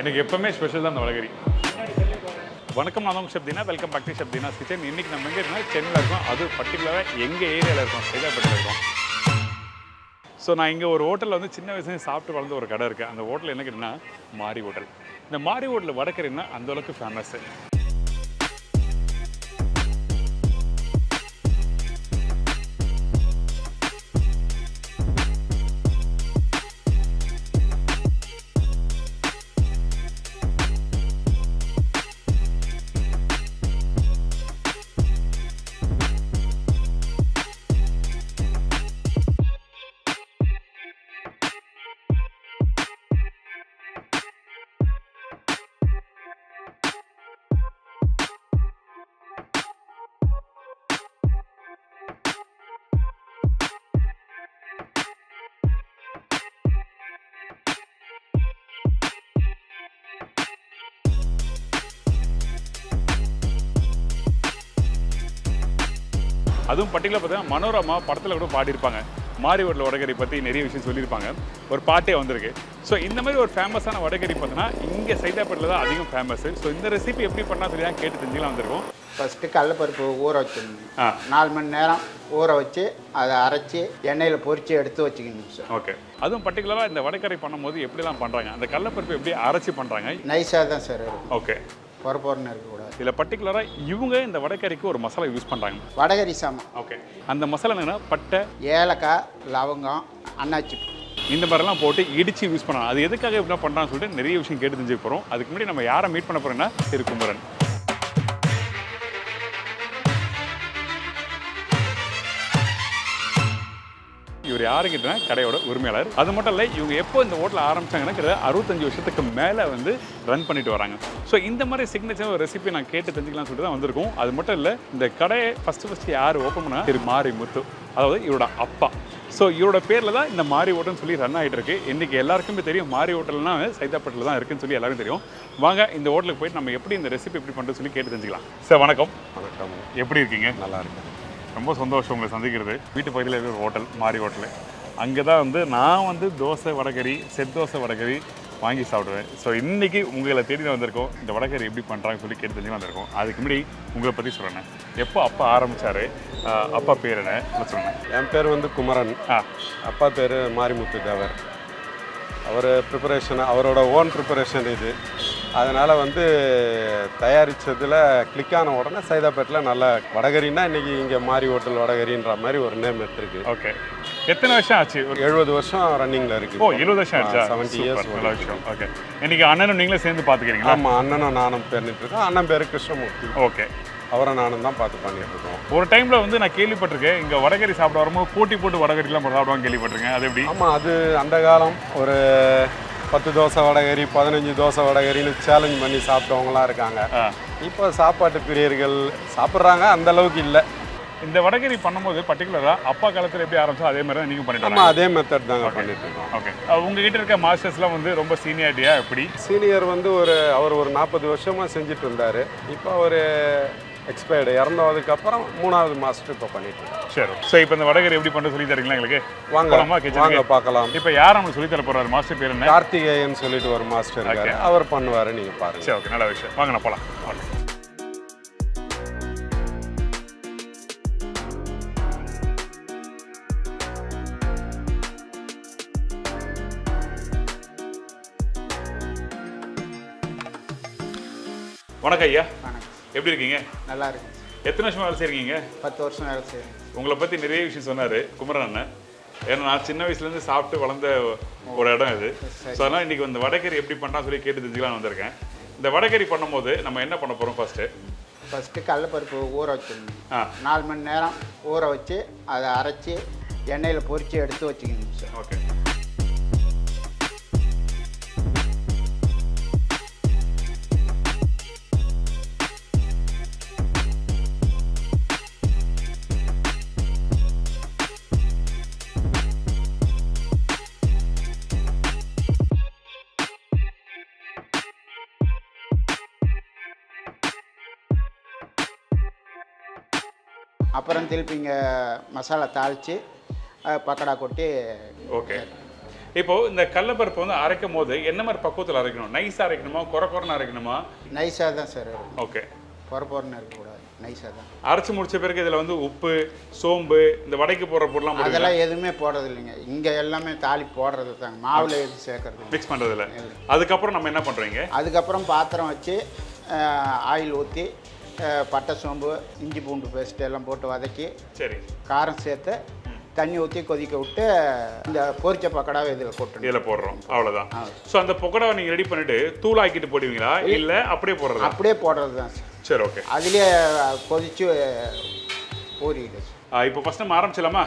எனக்கு எப்பவுமே ஸ்பெஷல் தான் வளகரி. வணக்கம் அமலாங் chef Deena, welcome back to chef Deena's kitchen. இன்னைக்கு நம்ம எங்க இருக்கோம்னா சென்னையில இருக்கோம். அது பர்టిక్యులரா எங்க ஏரியால இருக்கோம், சேலப்பட்ட இருக்கோம். சோ நான் இங்க ஒரு ஹோட்டல்ல வந்து சின்ன வயசுல சாப்பிட்டு வளர்ந்த ஒரு கடை இருக்கு. அந்த ஹோட்டல் என்ன கேட்டீங்கன்னா மாரி ஹோட்டல். இந்த மாரி ஹோட்டல் வடகரின்னா அந்த அளவுக்கு ஃபேமஸ். அதுவும் பட்டியலில் பார்த்தீங்கன்னா மனோரமா படத்தில் கூட பாடியிருப்பாங்க. மாரி ஹோட்டல் வடகரி பற்றி நிறைய விஷயம் சொல்லியிருப்பாங்க, ஒரு பாட்டே வந்திருக்கு. ஸோ இந்த மாதிரி ஒரு ஃபேமஸான வடகரி பார்த்தீங்கன்னா இங்கே சைதாப்பேட்டில் தான் அதிகம் ஃபேமஸு. ஸோ இந்த ரெசிபி எப்படி பண்ணால் சொல்லி தான் கேட்டு தெரிஞ்சுலாம் வந்திருக்கும். ஃபஸ்ட்டு கடலப்பருப்பு ஊற வச்சுக்கணும், 4 மணி நேரம் ஊற வச்சு அதை அரைச்சி எண்ணெயில் பொரித்து எடுத்து வச்சுக்கணும் சார். ஓகே, அதுவும் பர்டிகுலராக இந்த வடகரி பண்ணும்போது எப்படிலாம் பண்ணுறாங்க, அந்த கடலப்பருப்பு எப்படி அரைச்சி பண்ணுறாங்க? நைஸாக தான் சார். ஓகே, பொறப்போர்னு இருக்கக்கூடாது. இதில் பர்டிகுலராக இவங்க இந்த வடகரிக்கு ஒரு மசாலா யூஸ் பண்ணுறாங்க, வடகரி சாமான். ஓகே, அந்த மசாலா என்னன்னா பட்டை, ஏலக்காய், லவங்கம், அன்னாச்சி, இந்த மாதிரிலாம் போட்டு இடித்து யூஸ் பண்ணுறாங்க. அது எதுக்காக இப்படிலாம் பண்ணுறான்னு சொல்லிட்டு நிறைய விஷயம் கேட்டு தெரிஞ்சுக்க போகிறோம். அதுக்கு முன்னாடி நம்ம யாரை மீட் பண்ண போகிறோன்னா திரு குமரன். இவர் யாரு கேட்டீங்கன்னா கடையோட உரிமையாளர். அது மட்டும் இல்லை, இவங்க எப்போ இந்த ஹோட்டல் ஆரம்பிச்சாங்கன்னா கிட்டத்தட்ட 65 வருஷத்துக்கு மேலே வந்து ரன் பண்ணிட்டு வராங்க. ஸோ இந்த மாதிரி சிக்னேச்சர் ஒரு ரெசிபி நான் கேட்டு தெரிஞ்சுக்கலாம்னு சொல்லிட்டு தான் வந்திருக்கோம். அது மட்டும் இல்லை, இந்த கடையை ஃபஸ்ட்டு யார் ஓப்பன் பண்ணால் திரு மாரி முத்து, அதாவது இவரோட அப்பா. ஸோ இவரோட பேரில் தான் இந்த மாரி ஹோட்டல்னு சொல்லி ரன் ஆகிட்டு இருக்கு. இன்றைக்கி எல்லாருக்குமே தெரியும் மாரி ஹோட்டல்னா சைதாப்பேட்டில் தான் இருக்குன்னு சொல்லி எல்லாருக்கும் தெரியும். வாங்க இந்த ஹோட்டலுக்கு போயிட்டு நம்ம எப்படி இந்த ரெசிபி எப்படி பண்ணுறது சொல்லி கேட்டு தெரிஞ்சுக்கலாம். சார் வணக்கம். வணக்கம், எப்படி இருக்கீங்க? நல்லா இருக்கு, ரொம்ப சந்தோஷம் உங்களை சந்திக்கிறது. வீட்டு பகுதியில் இருக்கிற ஹோட்டல் மாரி ஹோட்டலு, அங்கே தான் வந்து நான் வந்து தோசை வடகரி, செட் தோசை வடகரி வாங்கி சாப்பிடுவேன். ஸோ இன்றைக்கி உங்களை தேடி வந்திருக்கோம், இந்த வடகரி எப்படி பண்ணுறாங்கன்னு சொல்லி கேட்டு தெரிஞ்சு வந்திருக்கோம். அதுக்கு முன்னாடி உங்களை பற்றி சொல்கிறேன், எப்போ அப்பா ஆரம்பித்தார், அப்பா பேர் என்ன சொல்லுங்கள்? என் பேர் வந்து குமரன், அப்பா பேர் மாரிமுத்து தேவர். அவர் ப்ரிப்பரேஷன், அவரோட ஓன் ப்ரிப்பரேஷன் இது. அதனால் வந்து தயாரித்ததில் கிளிக் ஆன உடனே சைதாப்பேட்டில் நல்ல வடகரின்னா இன்றைக்கி இங்கே மாரி ஹோட்டல் வடகரின்ற மாதிரி ஒரு நேம் எடுத்துருக்கு. ஓகே, எத்தனை வருஷம் ஆச்சு? ஒரு 70 வருஷம் ரன்னிங்கில் இருக்குது. ஓ, 70 வருஷம் ஆச்சு. 70 இயர்ஸ். ஓகே, இன்றைக்கி அண்ணனும் நீங்களே சேர்ந்து பார்த்துக்கிறீங்களா? ஆமாம், அண்ணனும் நானும் பேர்னிட்டு இருக்கோம். அண்ணன் பேர் கிருஷ்ணமூர்த்தி. ஓகே, அவரை நானும் தான் பார்த்து பண்ணிட்டு இருக்கோம். ஒரு டைமில் வந்து நான் கேள்விப்பட்டிருக்கேன், இங்கே வடகரி சாப்பிட வரும்போது போட்டி போட்டு வடகரிலாம் சாப்பிடுவாங்க, கேள்விப்பட்டிருக்கேன். அது எப்படி? ஆமாம், அது அந்த காலம் ஒரு 10 தோசை வடகரி, 15 தோசை வடகரின்னு சேலஞ்ச் பண்ணி சாப்பிட்டவங்களாம் இருக்காங்க. இப்போ சாப்பாட்டு பிரியர்கள் சாப்பிட்றாங்க, அந்த அளவுக்கு இல்லை. இந்த வடகரி பண்ணும்போது பர்டிகுலராக அப்பா காலத்தில் எப்படி ஆரம்பிச்சோம் அதே மாதிரி தான் நீங்கள் பண்ணிட்டு இருக்கோம். அதே மெத்தட் தாங்க பண்ணிட்டு இருக்கோம். ஓகே, உங்ககிட்ட இருக்க மாஸ்டர்ஸ்லாம் வந்து ரொம்ப சீனியாரிட்டியா? எப்படி சீனியர் வந்து அவர் ஒரு 40 வருஷமாக செஞ்சுட்டு இருந்தார். இப்போ அவர் எக்ஸ்பயர்டு, இறந்ததுக்கப்புறம் 3வது மாஸ்டர் இப்போ பண்ணிட்டு இருக்கோம். சரி, ஸோ இப்போ இந்த வடகரி எப்படி பண்ணுறது சொல்லி தரீங்களா எங்களுக்கு? வாங்க பார்க்கலாம். இப்போ யார் அவங்களுக்கு சொல்லி தர போகிறார்? மாஸ்டர் பேர் என்ன? கார்த்திகேயன் சொல்லிட்டு ஒரு மாஸ்டர் இருக்காரு, அவர் பண்ணுவார், நீங்கள் பாருங்க. சரி, ஓகே, நல்ல விஷயம், வாங்க நான் போகலாம். வணக்கம் ஐயா. எப்படி இருக்கீங்க? நல்லா இருக்கு. எத்தனை வருஷமா வேலை செய்கிறீங்க? 10 வருஷம் வேலை செய்கிறேன். உங்களை பற்றி நிறைய விஷயம் சொன்னார் குமரன் அண்ணன். ஏன்னா நான் சின்ன வயசுலேருந்து சாப்பிட்டு வளர்ந்த ஒரு இடம் இது. ஸோ அதனால் இன்றைக்கி இந்த வடகரி எப்படி பண்ணுறான்னு சொல்லி கேட்டு தெரிஞ்சுக்கலாம்னு வந்திருக்கேன். இந்த வடகரி பண்ணும்போது நம்ம என்ன பண்ண போகிறோம்? ஃபஸ்ட்டு கடலப்பருப்பு ஊற வச்சுக்கணும், 4 மணி நேரம் ஊற வச்சு அதை அரைச்சி எண்ணெயில் பொரித்து எடுத்து வச்சுக்கணும் சார். ஓகே, அப்புறம் திருப்பி இங்கே மசாலா தாளித்து பக்கடா கொட்டி. ஓகே, Now, இந்த கல்லப்பருப்பு வந்து அரைக்கும்போது என்ன மாதிரி பக்குவத்துல அரைக்கணும் நைஸா அரைக்கணுமா கொரகொரன்னு அரைக்கணுமா நைஸா தான் சார் ஓகே கொரகொரன்னு இருக்க கூடாது நைஸா தான் அரைச்சு முடிச்ச பிறகு இதல வந்து உப்பு சோம்பு இந்த வடைக்கு போற பொருள்லாம் போடுங்க அதெல்லாம் எதுமே போடுறது இல்லங்க இங்க எல்லாமே தாலி போடுறது தான் மாவுல ஏத்தி சேர்க்கிறது மிக்ஸ் பண்றது இல்ல அதுக்கு அப்புறம் நம்ம என்ன பண்றீங்க அதுக்கு அப்புறம் பாத்திரம் வச்சு ஆயில் ஊத்தி பட்டை சோம்பு இஞ்சி பூண்டு பேஸ்ட் எல்லாம் போட்டு வதக்கி சரி காரம் சேர்த்து தண்ணி ஊத்தி கொதிக்க விட்டு இந்த பொரிச்ச பக்கடாவை இதுல போட்டுறோம் இதல போடுறோம் அவ்வளவுதான் சோ அந்த பக்கடாவை நீங்க ரெடி பண்ணிட்டு தூள் ஆக்கிட்டு போடுவீங்களா இல்ல அப்படியே போடுறதா அப்படியே போடுறதுதான் சரி ஓகே அதுலயே கொதிச்சு ஊறிடுச்சு இப்போ ஃபர்ஸ்ட் நம்ம ஆரம்பிச்சலாமா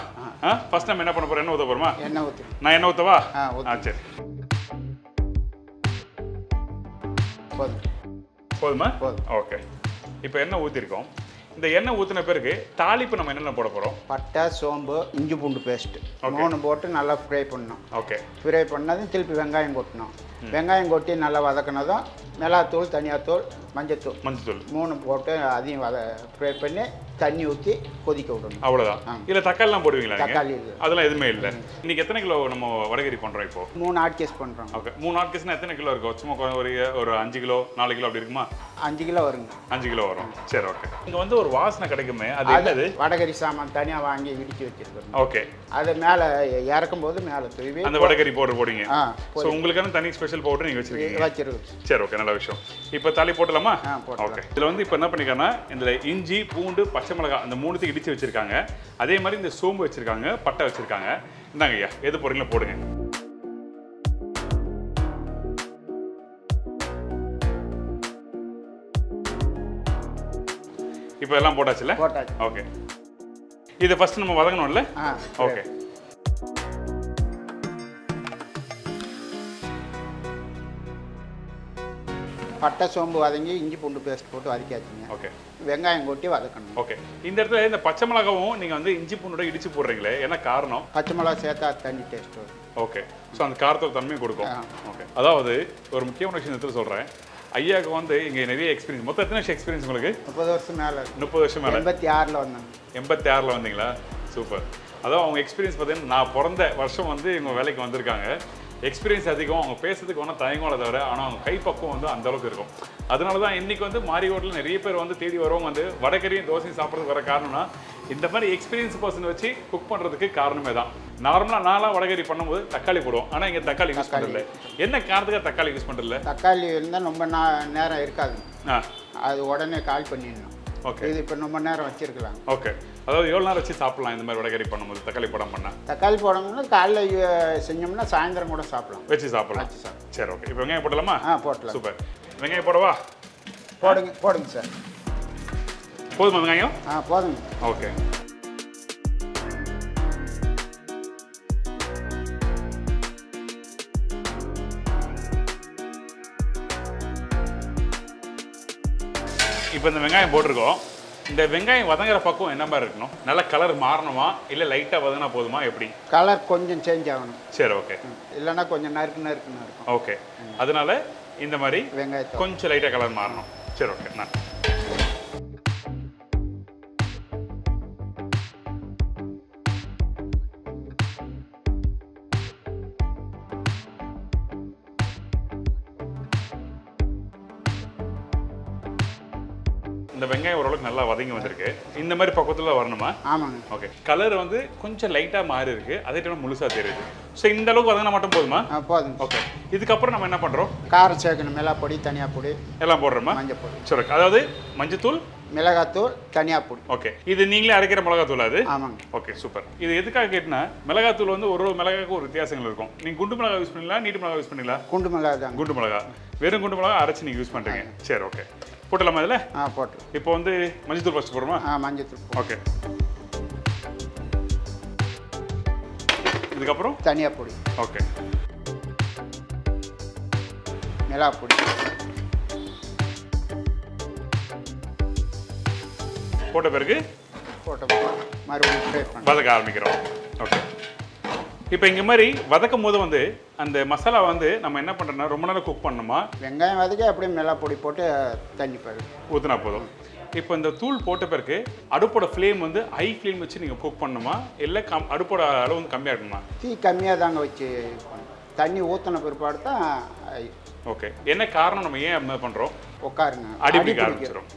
ஃபர்ஸ்ட் நம்ம என்ன பண்ணப் போறோம் என்ன ஊத்த போறோமா என்ன ஊத்து நான் என்ன ஊத்தவா சரி போதுமா ஓகே இப்போ என்ன ஊத்தி இருக்கோம் இந்த எண்ணெய் ஊத்தின பிறகு தாளிப்பு நம்ம என்னென்ன போட போறோம் பட்டை சோம்பு இஞ்சி பூண்டு பேஸ்ட் மூணு போட்டு நல்லா ஃப்ரை பண்ணனும் ஓகே ஃப்ரை பண்ணதும் திருப்பி வெங்காயம் கொட்டணும் வெங்காயம் கொட்டி நல்லா வதக்கனதும் மிளகாத்தூள் தனியாத்தூள் மஞ்சள் தூள் மூணு போட்டு அதையும் ஃப்ரை பண்ணி தண்ணி ஊத்தி கொதிக்க விடணும் அவ்வளவுதான் இல்ல தக்காளி எல்லாம் போடுவீங்களா தக்காளி அதெல்லாம் எதுமே இல்ல இன்னைக்கு எத்தனை கிலோ நம்ம வடகறி பண்றோம் இப்போ 3 ஆட் கேஸ் பண்றோம் ஓகே 3 ஆட் கேஸ்னா எத்தனை கிலோ இருக்கு சும்மா ஒரு 5 கிலோ 4 கிலோ அப்படி இருக்குமா 5 கிலோ வருங்க 5 கிலோ வரும் சரி ஓகே இங்க வந்து ஒரு வாசனை கிடைக்குமே அது என்னது வடகறி சாமான் தனியா வாங்கி இடிச்சி வச்சிருக்கோம் ஓகே அது மேல இறக்கும்போது மேல தூவி அந்த வடகறி பவுடர் போடுங்க சோ உங்களுக்கான தனி ஸ்பெஷல் பவுடர் நீங்க வச்சிருக்கீங்க சரி ஓகே நல்ல விஷயம் இப்போ தாலி போடலாமா ஓகே இதுல வந்து இப்போ என்ன பண்ணிக்கனா இதுல இஞ்சி பூண்டு பச்சை மிளகாய் அந்த மூணுத்தையும் இடிச்சி வச்சிருக்காங்க அதே மாதிரி இந்த சோம்பு வச்சிருக்காங்க பட்டை வச்சிருக்காங்க இந்தாங்க ஐயா எது போறீங்களோ போடுங்க இப்போ எல்லாம் போட்டாச்சுல போட்டாச்சு ஓகே இது ஃபர்ஸ்ட் நம்ம வதக்கணும்ல ஓகே பட்டை சோம்பு வதங்கி இஞ்சி பூண்டு பேஸ்ட் போட்டு வதக்கியாச்சுங்க ஓகே வெங்காயம் கொட்டி வதக்கணும் ஓகே இந்த இடத்துல இந்த பச்சை மிளகாவும் நீங்க வந்து இஞ்சி பூண்டோட இடிச்சு போடுறீங்களே என்ன காரணம் பச்சை மிளகாய் சேர்த்தா தண்ணி டேஸ்ட் வரும் ஓகே சோ அந்த காரத்தோட தன்மை கொடுக்கும் ஓகே அதாவது ஒரு முக்கியமான விஷயம் எடுத்து சொல்றேன் ஐயாக்கு வந்து இங்கே நிறைய எக்ஸ்பீரியன்ஸ் மொத்தம் எத்தனை வருஷம் எக்ஸ்பீரியன்ஸ் உங்களுக்கு 30 வருஷம் மேலே 30 வருஷம் மேலே 86ல் வந்தேன் 86ல் வந்தீங்களா சூப்பர் அதான் அவங்க எக்ஸ்பீரியன்ஸ் பார்த்தீங்கன்னா நான் பிறந்த வருஷம் வந்து இவங்க வேலைக்கு வந்திருக்காங்க எக்ஸ்பீரியன்ஸ் அதிகம் அவங்க பேசுறதுக்கு ஒன்றும் தயங்கோட தவிர ஆனால் அவங்க கைப்பக்குவம் வந்து அந்த அளவுக்கு இருக்கும் அதனால தான் இன்றைக்கி வந்து மாரி ஹோட்டலில் நிறைய பேர் வந்து தேடி வரவங்க வந்து வடகறியும் தோசையும் சாப்பிட்றதுக்கு வர காரணம்னா இந்த மாதிரி எக்ஸ்பீரியன்ஸ் பர்சன் வச்சு குக் பண்ணுறதுக்கு காரணமே தான் நார்மலாக நாளாக வடகறி பண்ணும்போது தக்காளி போடுவோம் ஆனால் இங்கே தக்காளி யூஸ் பண்ணுறதில்ல என்ன காரணத்துக்காக தக்காளி யூஸ் பண்ணுறதில்ல தக்காளி இருந்தால் ரொம்ப நேரம் இருக்காது அது உடனே கால் பண்ணிடணும் ஓகே இது இப்போ ரொம்ப நேரம் வச்சிருக்கலாம் ஓகே அதாவது எவ்வளோ நேரம் வச்சு சாப்பிடலாம் இந்த மாதிரி வடகறி பண்ணும்போது தக்காளி படம் பண்ணால் தக்காளி படம்னா காலைல செஞ்சோம்னா சாயந்தரம் கூட சாப்பிடலாம் வச்சு சாப்பிடலாம் சார் சரி ஓகே இப்போ வெங்காயம் போடலாமா போடலாம் சூப்பர் வெங்காயம் போடவா போடுங்க போடுங்க சார் போதுமா வெங்காயம் போதுங்க ஓகே இப்போ இந்த வெங்காயம் போட்டிருக்கோம் இந்த வெங்காயம் வதங்குற பக்கம் என்ன மாதிரி இருக்கணும் நல்லா கலர் மாறணுமா இல்லை லைட்டாக வதங்கினா போதுமா எப்படி கலர் கொஞ்சம் சேஞ்ச் ஆகணும் சரி ஓகே இல்லைன்னா கொஞ்சம் நறுக்குன்னு இருக்கும் ஓகே அதனால இந்த மாதிரி வெங்காயம் கொஞ்சம் லைட்டாக கலர் மாறணும் சரி ஓகே நான் இந்த வெங்காயம் ஓரளவுக்கு நல்லா வதங்கி வந்திருக்கு இந்த மாதிரி பக்கத்துல வரணுமா ஆமாங்க ஓகே கலர் வந்து கொஞ்சம் லைட்டா மாறி இருக்கு அதே டைம் முழுசா தெரியுது சோ இந்த அளவுக்கு வதங்கினா மட்டும் போதுமா போதும் ஓகே இதுக்கு அப்புறம் நம்ம என்ன பண்றோம் காரம் சேர்க்கணும் மிளகாய் பொடி தனியா பொடி எல்லாம் போடுறோமா மஞ்சள் பொடி சரி அதாவது மஞ்சள் தூள் மிளகாய் தூள் தனியா பொடி ஓகே இது நீங்களே அரைக்கிற மிளகாய் தூள் அது ஆமாங்க ஓகே சூப்பர் இது எதுக்காக கேட்டினா மிளகாய் தூள் வந்து ஒரு மிளகாய்க்கு ஒரு வித்தியாசங்கள் இருக்கும் நீங்க குண்டு மிளகாய் யூஸ் பண்ணீங்களா நீட்டு மிளகாய் யூஸ் பண்ணீங்களா குண்டு மிளகாய் தான் குண்டு மிளகாய் வெறும் குண்டு மிளகாய் அரைச்சு நீங்க யூஸ் பண்றீங்க சரி ஓகே போட்டலாமா இதில் போட்டு இப்போ வந்து மஞ்சத்தூள் ஃபஸ்ட்டு போடுமா மஞ்சத்தூள் ஓகே இதுக்கப்புறம் தனியா பொடி ஓகே மிளகா பொடி போட்ட பிறகு மறுபடியும் வதக்க ஆரம்பிக்கிறோம் ஓகே இப்போ இங்கே மாதிரி வதக்கும் போது வந்து அந்த மசாலா வந்து நம்ம என்ன பண்ணுறோம்னா ரொம்ப நேரம் குக் பண்ணணுமா வெங்காயம் வதக்க அப்படியே மிளகாய் பொடி போட்டு தண்ணி பாரு ஊற்றினா போதும் இப்போ இந்த தூள் போட்ட பிறகு அடுப்போட ஃப்ளேம் வந்து ஹை ஃப்ளேம் வச்சு நீங்கள் குக் பண்ணணுமா இல்லை அடுப்போட அளவு வந்து கம்மியாக இருக்கணுமா தீ கம்மியாக தாங்க வச்சு தண்ணி ஊத்தன பிற்பாடு தான் ஓகே என்ன காரணம் நம்ம ஏன் அப்படி பண்றோம் உட்காருங்க அடிபிடிக்க ஆரம்பிச்சிரும்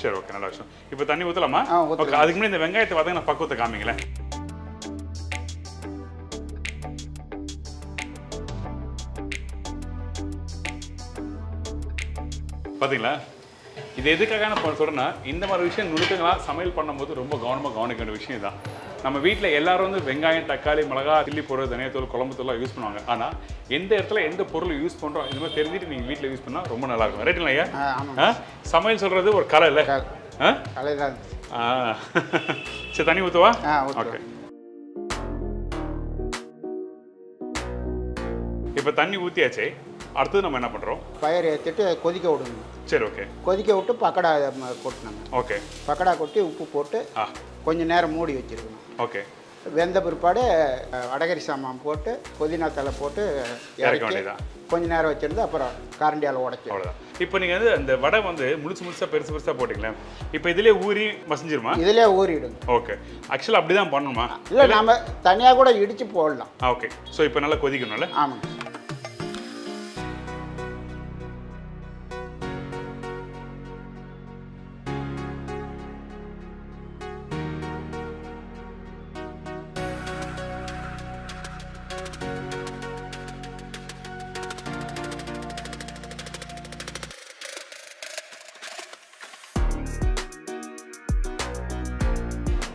சரி ஓகே நல்ல விஷயம் இப்போ தண்ணி ஊத்தலாமா ஓகே அதுக்கு முன்ன இந்த வெங்காயத்தை வதங்க நான் பக்குவத்தை காமிங்களே பாத்தீங்களா இது எதுக்காக நான் சொல்றேன்னா இந்த மாதிரி விஷயம் நுணுக்கங்களா சமையல் பண்ணும்போது ரொம்ப கவனமா கவனிக்க வேண்டிய விஷயம் தான் நம்ம வீட்ல எல்லாரும் வந்து வெங்காயம் தக்காளி மிளகாய் சில்லி பொருள் தனியா தூள் குழம்பு தூள் யூஸ் பண்ணுவாங்க ஆனா எந்த இடத்துல எந்த பொருள் யூஸ் பண்றோம் இந்த மாதிரி தெரிஞ்சிட்டு நீங்க வீட்ல யூஸ் பண்ணா ரொம்ப நல்லா இருக்கும் ரைட் இல்லையா சமையல் சொல்றது ஒரு கலை இல்ல கலை தான் சரி தண்ணி ஊத்துவா ஓகே இப்போ தண்ணி ஊத்தியாச்சே அடுத்து நம்ம என்ன பண்றோம் ஃபயர் ஏத்திட்டு கொதிக்க விடுங்க சரி ஓகே கொதிக்க விட்டு பக்கடா போட்டுனங்க ஓகே பக்கடா கொட்டி உப்பு போட்டு கொஞ்ச நேரம் மூடி வச்சிருக்கணும் ஓகே வெந்த பிற்பாடு வடகரி சாமான் போட்டு புதினா தலை போட்டு இறக்க வேண்டியதா கொஞ்ச நேரம் வச்சிருந்து அப்புறம் கரண்டியால உடைச்சு அவ்வளவுதான் இப்போ நீங்க வந்து அந்த வடை வந்து முழுசா பெருசா போடுங்களே இப்போ இதிலே ஊறி மசிஞ்சிருமா இதிலே ஊறிடுங்க ஓகே एक्चुअली அப்படி தான் பண்ணணுமா இல்ல நாம தனியா கூட இடிச்சு போடலாம் ஓகே சோ இப்போ நல்லா கொதிக்கணும்ல ஆமா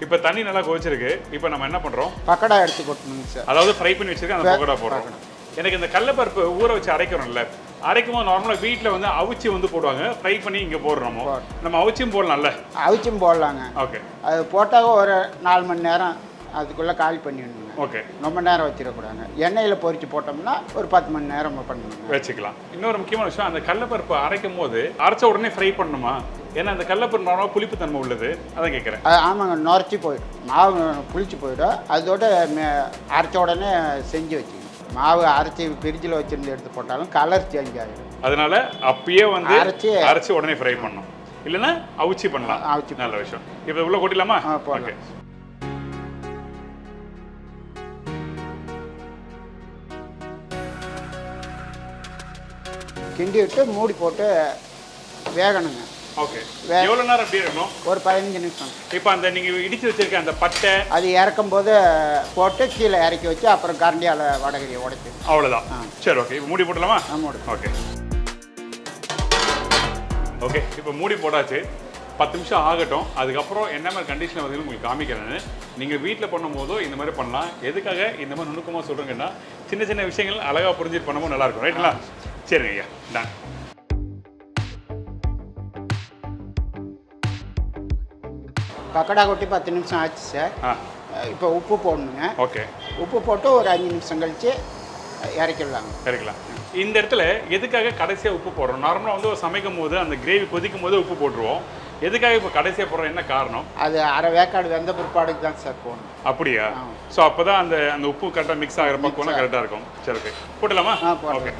இப்போ தண்ணி நல்லா கொதிச்சிருக்கு இப்போ நம்ம என்ன பண்றோம் பக்கடா எடுத்து போட்டுங்க சார் அதாவது ஃப்ரை பண்ணி வச்சிருக்கேன் அந்த பக்கடா போடுறோம் எனக்கு இந்த கடலை பருப்பு ஊற வச்சு அரைக்கிறோம்ல அரைக்கும்போது நார்மலா வீட்ல வந்து அவிச்சி வந்து போடுவாங்க ஃப்ரை பண்ணி இங்க போடுறோம் நம்ம அவிச்சும் போடலாம்ல அவிச்சும் போடலாங்க ஓகே அது போட்டாக ஒரு 4 மணி நேரம் அதுக்குள்ள காலி பண்ணிடணும் ஓகே ரொம்ப நேரம் வச்சிர கூடாது எண்ணெயில பொரிச்சு போட்டோம்னா ஒரு 10 மணி நேரம் பண்ணணும் வெச்சிக்கலாம் இன்னொரு முக்கியமான விஷயம் அந்த கடலை பருப்பு அரைக்கும்போது அரைச்ச உடனே ஃப்ரை பண்ணணுமா ஏன்னா அந்த கடலைப்பருப்பு நார்மலாக புளிப்பு தன்மை உள்ளது அதை கேட்குறேன் ஆமாங்க நுரைச்சி போயிடும் மாவு புளிச்சு போயிடும் அதோட அரைச்ச உடனே செஞ்சு வச்சுக்கணும் மாவு அரைச்சி ஃப்ரிட்ஜில் வச்சுருந்து எடுத்து போட்டாலும் கலர் சேஞ்ச் ஆகிடும் அதனால அப்பயே வந்து அரைச்சி உடனே ஃப்ரை பண்ணணும் இல்லைன்னா அவிச்சி பண்ணலாம் அவிச்சி நல்ல விஷயம் இப்போ உள்ள கொட்டிடலாமா ஓகே கிண்டி விட்டு மூடி போட்டு வேகணுங்க ஓகே எவ்வளவு நேரம் அப்படியே இருக்கணும் ஒரு 15 நிமிஷம் இப்போ அந்த நீங்க இடிச்சு வச்சிருக்க அந்த பட்டை அது இறக்கும்போது போட்டு கீழே இறக்கி வச்சு அப்புறம் கரண்டியால வடகரியை உடைச்சு அவ்வளவுதான் சரி ஓகே இப்போ மூடி போடலாமா மூடி ஓகே ஓகே இப்போ மூடி போட்டாச்சு 10 நிமிஷம் ஆகட்டும் அதுக்கப்புறம் என்ன மாதிரி கண்டிஷன் வந்து உங்களுக்கு காமிக்கிறேன்னு நீங்கள் வீட்டில் பண்ணும் போதோ இந்த மாதிரி பண்ணலாம் எதுக்காக இந்த மாதிரி நுணுக்கமாக சொல்கிறீங்கன்னா சின்ன சின்ன விஷயங்கள் அழகாக புரிஞ்சுட்டு பண்ணும்போது நல்லாயிருக்கும் ரைட்டுங்களா சரிங்க ஐயா டான் பக்கடா கொட்டி 10 நிமிஷம் ஆச்சு சார் இப்போ உப்பு போடணுங்க ஓகே உப்பு போட்டு ஒரு 5 நிமிஷம் கழிச்சு இறக்கலாம் இந்த இடத்துல எதுக்காக கடைசியாக உப்பு போடுறோம் நார்மலாக வந்து சமைக்கும் போது அந்த கிரேவி கொதிக்கும் போது உப்பு போட்டுருவோம் எதுக்காக இப்போ கடைசியாக போடுறோம் என்ன காரணம் அது அரை வேக்காடு வெந்த பிற்பாடுக்கு தான் சார் போகணும் அப்படியா ஸோ அப்போ தான் அந்த அந்த உப்பு கரெக்டாக மிக்ஸ் ஆகிற பக்கம் கரெக்டாக இருக்கும் சரி ஓகே போட்டலாமா ஓகே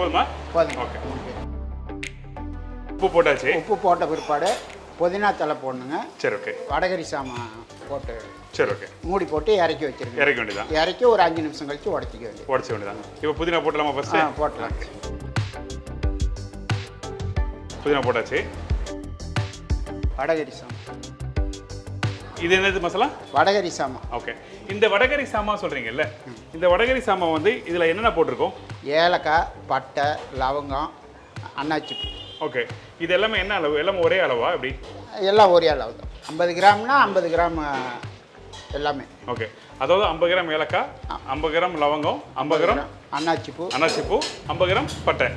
போதுமா போதும் ஓகே உப்பு போட்டாச்சு உப்பு போட்ட பிற்பாடு புதினா தலை போடணுங்க சரி ஓகே வடகரி சாமான் போட்டு சரி ஓகே மூடி போட்டு இறக்கி வச்சிருக்கேன் இறக்க வேண்டியதான் இறக்கி ஒரு 5 நிமிஷம் கழிச்சு உடச்சிக்க வேண்டியது உடச்ச வேண்டியதான் இப்போ புதினா போட்டலாமா ஃபர்ஸ்ட் போட்டலாம் புதினா போட்டாச்சு வடகரி சாமான் இது என்னது மசாலா வடகரி சாமான் ஓகே இந்த வடகரி சாமான் சொல்றீங்கல்ல இந்த வடகரி சாமான் வந்து இதில் என்னென்ன போட்டிருக்கோம் ஏலக்காய் பட்டை லவங்கம் அன்னாச்சி ஓகே இது எல்லாமே என்ன அளவு எல்லாமே ஒரே அளவா எப்படி எல்லாம் ஒரே அளவு தான் 50 கிராம்னா 50 கிராம் எல்லாமே ஓகே அதாவது 50 கிராம் ஏலக்காய் 50 கிராம் லவங்கம் 50 கிராம் அன்னாச்சிப்பூ 50 கிராம் பட்டை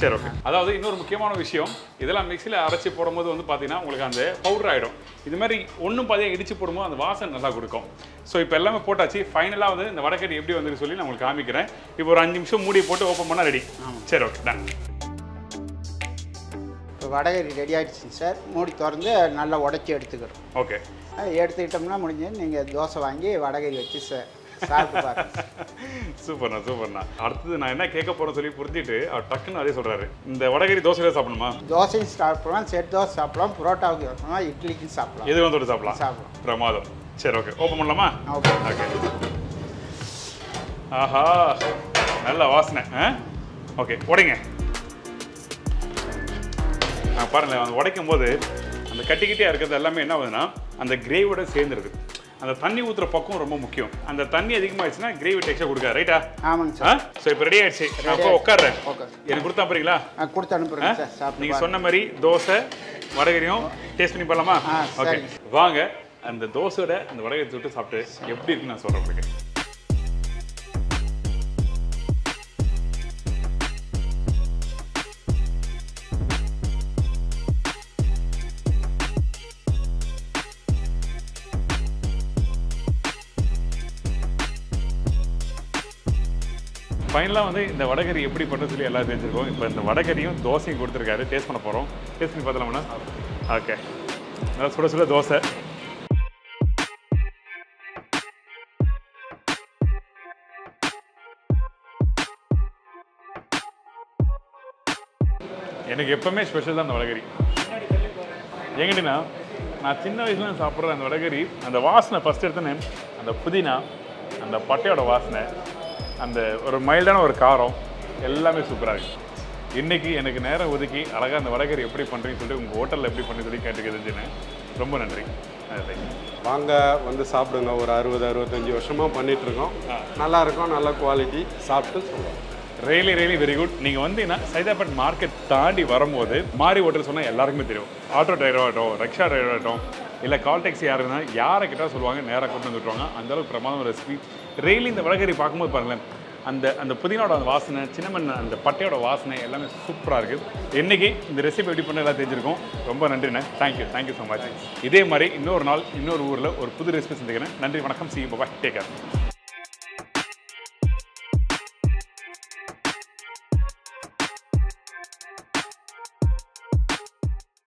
சரி ஓகே அதாவது இன்னொரு முக்கியமான விஷயம் இதெல்லாம் மிக்சியில் அரைச்சி போடும்போது வந்து பார்த்தீங்கன்னா உங்களுக்கு அந்த பவுடர் ஆகிடும் இது மாதிரி ஒன்றும் பார்த்தீங்கன்னா இடிச்சு போடும்போது அந்த வாசனை நல்லா கொடுக்கும் ஸோ இப்போ எல்லாமே போட்டாச்சு ஃபைனலாக வந்து இந்த வடக்கறி எப்படி வந்துருக்கு சொல்லி நான் உங்களுக்கு காமிக்கிறேன் இப்போ ஒரு 5 நிமிஷம் மூடி போட்டு ஓப்பன் பண்ணால் ரெடி சரி ஓகே டன் வடகறி ரெடி ஆகிடுச்சிங்க சார் மூடி திறந்து நல்லா உடச்சி எடுத்துக்கிறோம் ஓகே எடுத்துக்கிட்டோம்னா முடிஞ்சது நீங்கள் தோசை வாங்கி வடகறி வச்சு சார் சாப்பிட்டு பாருங்க சூப்பர்ண்ணா சூப்பர்ண்ணா அடுத்தது நான் என்ன கேட்க போகிறேன்னு சொல்லி புரிஞ்சுட்டு அவர் டக்குன்னு அதே சொல்கிறாரு இந்த வடகறி தோசையில் சாப்பிடணுமா தோசையும் சாப்பிடலாம் செட் தோசை சாப்பிடலாம் புரோட்டாவுக்கு சாப்பிடலாம் இட்லிக்கும் சாப்பிடலாம் எது வந்து சாப்பிடலாம் பிரமாதம் சரி ஓகே ஓபன் பண்ணலாமா ஓகே ஓகே ஆஹா நல்ல வாசனை ஓகே ஓடுங்க நான் பாருங்க நான் உடைக்கும் போது அந்த கட்டி கட்டியா இருக்குது எல்லாமே என்ன ஆகுதுனா அந்த கிரேவியோட சேர்ந்துருது அந்த தண்ணி ஊத்துற பக்கம் ரொம்ப முக்கியம் அந்த தண்ணி அதிகமாயிடுச்சுனா கிரேவி டெக்ஸ்சர் கொடுக்காது ரைட்டா ஆமாங்க சார் சோ இப்போ ரெடி ஆயிடுச்சு நான் போய் உட்கார்றேன் ஓகே எனக்கு கொடுத்து அனுப்புறீங்களா கொடுத்து அனுப்புறேன் சார் நீங்க சொன்ன மாதிரி தோசை வடகரியும் டேஸ்ட் பண்ணி பார்க்கலாமா ஓகே வாங்க அந்த தோசையோட அந்த வடகரி தொட்டு சாப்பிட்டு எப்படி இருக்குன்னு நான் சொல்றேன் உங்களுக்கு ஃபைனலாக வந்து இந்த வடகரி எப்படி பண்ணுறது சொல்லி எல்லாம் தெரிஞ்சிருக்கோம் இப்போ இந்த வடகரியும் தோசையும் கொடுத்துருக்காரு டேஸ்ட் பண்ண போகிறோம் டேஸ்ட் பண்ணி பார்த்தலாம்னா ஓகே நல்லா சுட சுட தோசை எனக்கு எப்போவுமே ஸ்பெஷல் தான் அந்த வடகரி எங்கிட்டனா நான் சின்ன வயசுல சாப்பிட்ற அந்த வடகரி அந்த வாசனை ஃபஸ்ட் எடுத்தோன்னே அந்த புதினா அந்த பட்டையோட வாசனை அந்த ஒரு மைல்டான ஒரு காரம் எல்லாமே சூப்பராக இருக்குது இன்றைக்கி எனக்கு நேரம் ஒதுக்கி அழகாக அந்த வடகரி எப்படி பண்ணுறீங்கன்னு சொல்லிட்டு உங்கள் ஹோட்டலில் எப்படி பண்ணி சொல்லி கேட்டுக்கிறதுன்னு ரொம்ப நன்றி வாங்க வந்து சாப்பிடுங்க ஒரு 60-65 வருஷமாக பண்ணிகிட்ருக்கோம் நல்லாயிருக்கும் நல்ல குவாலிட்டி சாப்பிட்டு சொல்லுவோம் ரியலி ரியலி வெரி குட் நீங்கள் வந்தீங்கன்னா சைதாபாட் மார்க்கெட் தாண்டி வரும்போது மாரி ஹோட்டல் சொன்னால் எல்லாருக்குமே தெரியும் ஆட்டோ டிரைவர் ஆகட்டும் ரிக்ஷா டிரைவர் ஆகட்டும் இல்லை கால் டேக்ஸி யாருன்னா யாரை கிட்ட சொல்லுவாங்க நேராக கொண்டு வந்து விட்டுருவாங்க அந்தளவுக்கு பிரமாதம் ரெசிபி ரெயிலி இந்த வடகரி பார்க்கும்போது பாருங்களேன் அந்த அந்த புதினோட அந்த வாசனை சின்னமன் அந்த பட்டையோட வாசனை எல்லாமே சூப்பராக இருக்குது இன்றைக்கி இந்த ரெசிபி எப்படி பண்ண எல்லாம் தெரிஞ்சிருக்கோம் ரொம்ப நன்றிண்ணே தேங்க்யூ தேங்க்யூ ஸோ மச் இதே மாதிரி இன்னொரு நாள் இன்னொரு ஊரில் ஒரு புது ரெசிபி செஞ்சுக்கிறேன் நன்றி வணக்கம் சி பாய் டேக் கேர்